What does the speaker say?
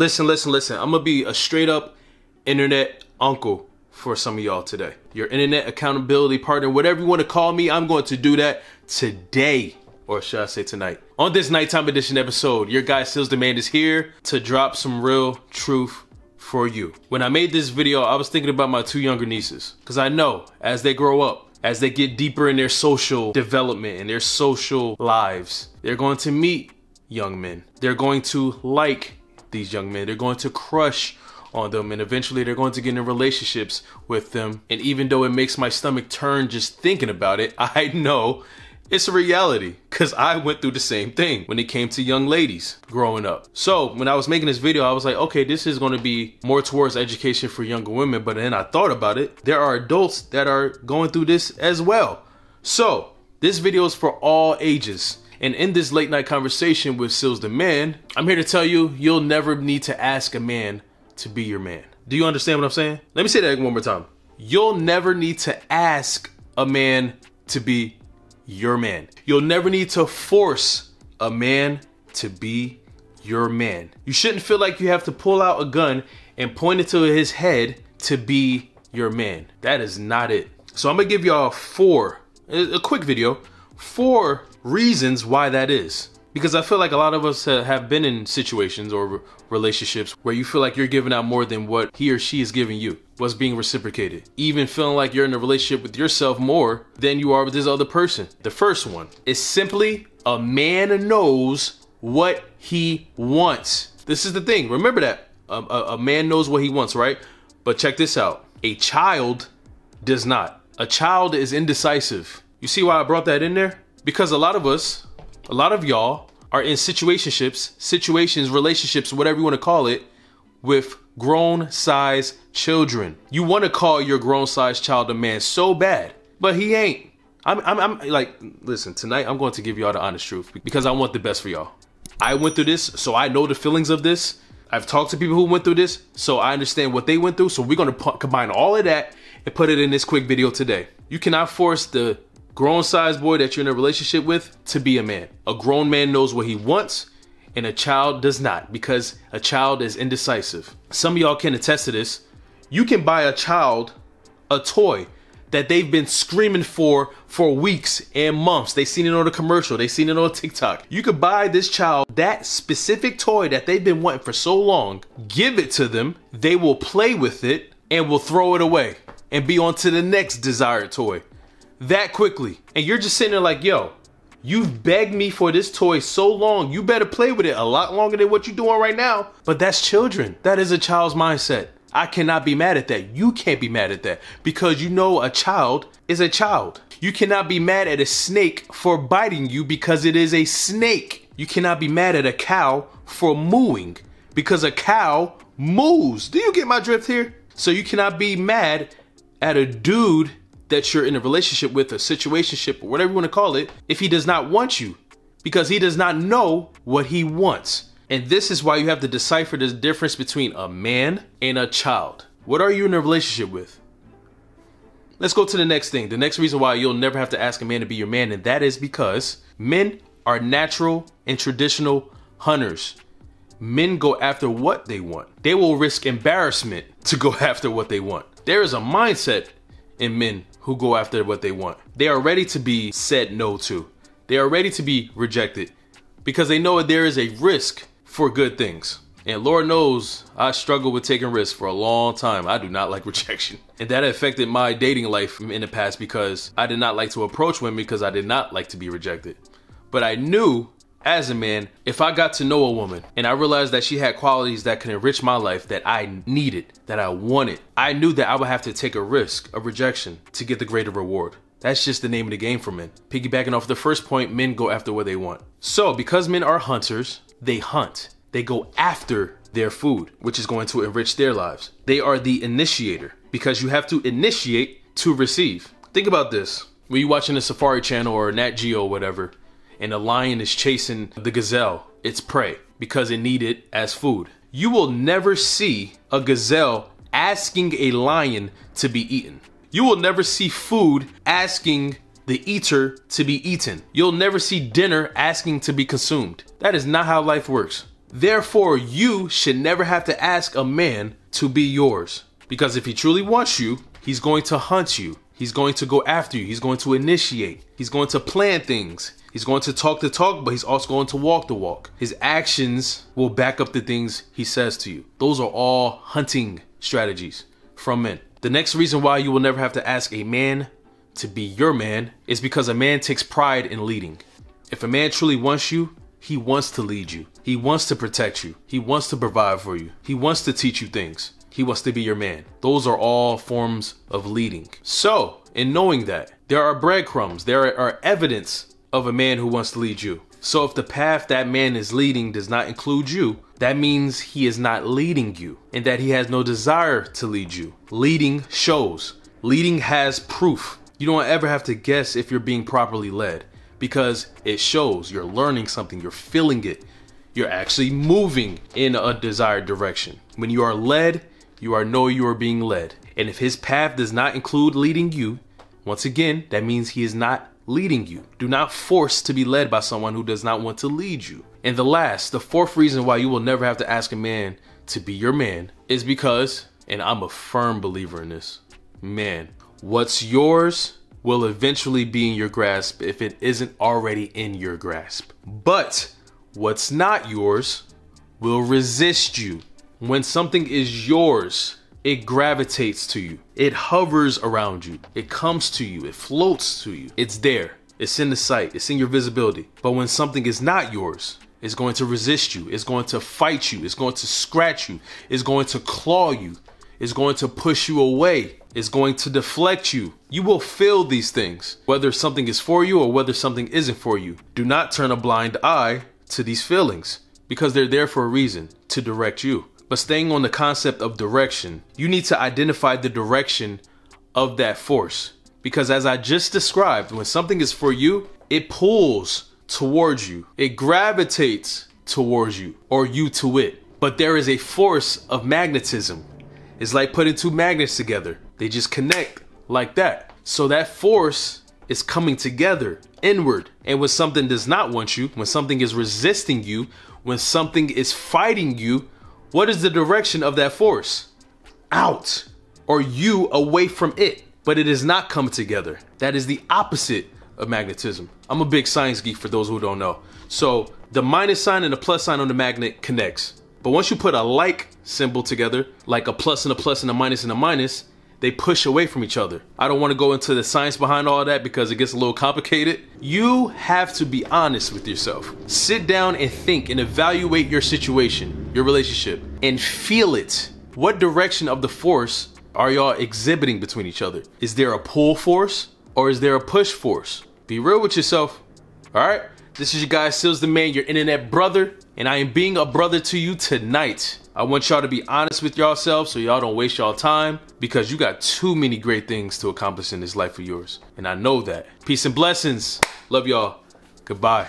Listen. I'm gonna be a straight up internet uncle for some of y'all today. Your internet accountability partner, whatever you want to call me, I'm going to do that today. Or should I say tonight? On this nighttime edition episode, your guy Sealz the Man is here to drop some real truth for you. When I made this video, I was thinking about my two younger nieces. Because I know, as they grow up, as they get deeper in their social development and their social lives, they're going to meet young men. They're going to like these young men. They're going to crush on them, and eventually they're going to get in relationships with them. And even though it makes my stomach turn just thinking about it, I know it's a reality, because I went through the same thing when it came to young ladies growing up. So when I was making this video, I was like, okay, this is going to be more towards education for younger women. But then I thought about it. There are adults that are going through this as well. So this video is for all ages. And in this late night conversation with Sealz the Man, I'm here to tell you, you'll never need to ask a man to be your man. Do you understand what I'm saying? Let me say that one more time. You'll never need to ask a man to be your man. You'll never need to force a man to be your man. You shouldn't feel like you have to pull out a gun and point it to his head to be your man. That is not it. So I'm gonna give y'all a quick video, four reasons why that is. Because I feel like a lot of us have been in situations or relationships where you feel like you're giving out more than what he or she is giving you, what's being reciprocated. Even feeling like you're in a relationship with yourself more than you are with this other person. The first one is simply a man knows what he wants. This is the thing. Remember that. A man knows what he wants, right? But check this out. A child does not. A child is indecisive. You see why I brought that in there? Because a lot of us, a lot of y'all are in situations, relationships, whatever you want to call it, with grown size children. You want to call your grown size child a man so bad, but he ain't. I'm like, listen, tonight I'm going to give y'all the honest truth because I want the best for y'all. I went through this, so I know the feelings of this. I've talked to people who went through this, so I understand what they went through. So we're going to combine all of that and put it in this quick video today. You cannot force the grown size boy that you're in a relationship with to be a man. A grown man knows what he wants and a child does not, because a child is indecisive. Some of y'all can attest to this. You can buy a child a toy that they've been screaming for weeks and months. They seen it on a commercial. They seen it on TikTok. You could buy this child that specific toy that they've been wanting for so long, give it to them. They will play with it and will throw it away and be on to the next desired toy. That quickly. And you're just sitting there like, yo, you've begged me for this toy so long, you better play with it a lot longer than what you're doing right now. But that's children. That is a child's mindset. I cannot be mad at that. You can't be mad at that, because you know a child is a child. You cannot be mad at a snake for biting you, because it is a snake. You cannot be mad at a cow for mooing, because a cow moos. Do you get my drift here? So you cannot be mad at a dude that you're in a relationship with, a situationship, or whatever you want to call it, if he does not want you, because he does not know what he wants. And this is why you have to decipher the difference between a man and a child. What are you in a relationship with? Let's go to the next thing. The next reason why you'll never have to ask a man to be your man, and that is because men are natural and traditional hunters. Men go after what they want. They will risk embarrassment to go after what they want. There is a mindset in men who go after what they want. They are ready to be said no to. They are ready to be rejected, because they know there is a risk for good things. And Lord knows I struggled with taking risks for a long time. I do not like rejection. And that affected my dating life in the past, because I did not like to approach women because I did not like to be rejected. But I knew as a man, if I got to know a woman and I realized that she had qualities that could enrich my life, that I needed, that I wanted, I knew that I would have to take a risk of rejection to get the greater reward. That's just the name of the game for men. Piggybacking off the first point, men go after what they want. So because men are hunters, they hunt. They go after their food, which is going to enrich their lives. They are the initiator, because you have to initiate to receive. Think about this. When you're watching the Safari Channel or Nat Geo or whatever, and a lion is chasing the gazelle, its prey, because it needed it as food. You will never see a gazelle asking a lion to be eaten. You will never see food asking the eater to be eaten. You'll never see dinner asking to be consumed. That is not how life works. Therefore, you should never have to ask a man to be yours, because if he truly wants you, he's going to hunt you. He's going to go after you. He's going to initiate. He's going to plan things. He's going to talk the talk, but he's also going to walk the walk. His actions will back up the things he says to you. Those are all hunting strategies from men. The next reason why you will never have to ask a man to be your man is because a man takes pride in leading. If a man truly wants you, he wants to lead you. He wants to protect you. He wants to provide for you. He wants to teach you things. He wants to be your man. Those are all forms of leading. So, in knowing that, there are breadcrumbs, there are evidence of a man who wants to lead you. So if the path that man is leading does not include you, that means he is not leading you and that he has no desire to lead you. Leading shows. Leading has proof. You don't ever have to guess if you're being properly led because it shows. You're learning something, you're feeling it. You're actually moving in a desired direction. When you are led, you are being led. And if his path does not include leading you, once again, that means he is not leading you. Do not force to be led by someone who does not want to lead you. And the fourth reason why you will never have to ask a man to be your man is because, and I'm a firm believer in this, man, what's yours will eventually be in your grasp if it isn't already in your grasp. But what's not yours will resist you. When something is yours, it gravitates to you. It hovers around you. It comes to you. It floats to you. It's there. It's in the sight. It's in your visibility. But when something is not yours, it's going to resist you. It's going to fight you. It's going to scratch you. It's going to claw you. It's going to push you away. It's going to deflect you. You will feel these things, whether something is for you or whether something isn't for you. Do not turn a blind eye to these feelings because they're there for a reason, to direct you. But staying on the concept of direction, you need to identify the direction of that force. Because as I just described, when something is for you, it pulls towards you. It gravitates towards you or you to it. But there is a force of magnetism. It's like putting two magnets together. They just connect like that. So that force is coming together inward. And when something does not want you, when something is resisting you, when something is fighting you, what is the direction of that force? Out, or you away from it, but it does not come together. That is the opposite of magnetism. I'm a big science geek for those who don't know. So the minus sign and the plus sign on the magnet connects. But once you put a like symbol together, like a plus and a plus and a minus, they push away from each other. I don't want to go into the science behind all that because it gets a little complicated. You have to be honest with yourself. Sit down and think and evaluate your situation, your relationship, and feel it. What direction of the force are y'all exhibiting between each other? Is there a pull force or is there a push force? Be real with yourself, all right? This is your guy, Sealz the Man, your internet brother, and I am being a brother to you tonight. I want y'all to be honest with yourselves so y'all don't waste y'all time because you got too many great things to accomplish in this life of yours. And I know that. Peace and blessings. Love y'all. Goodbye.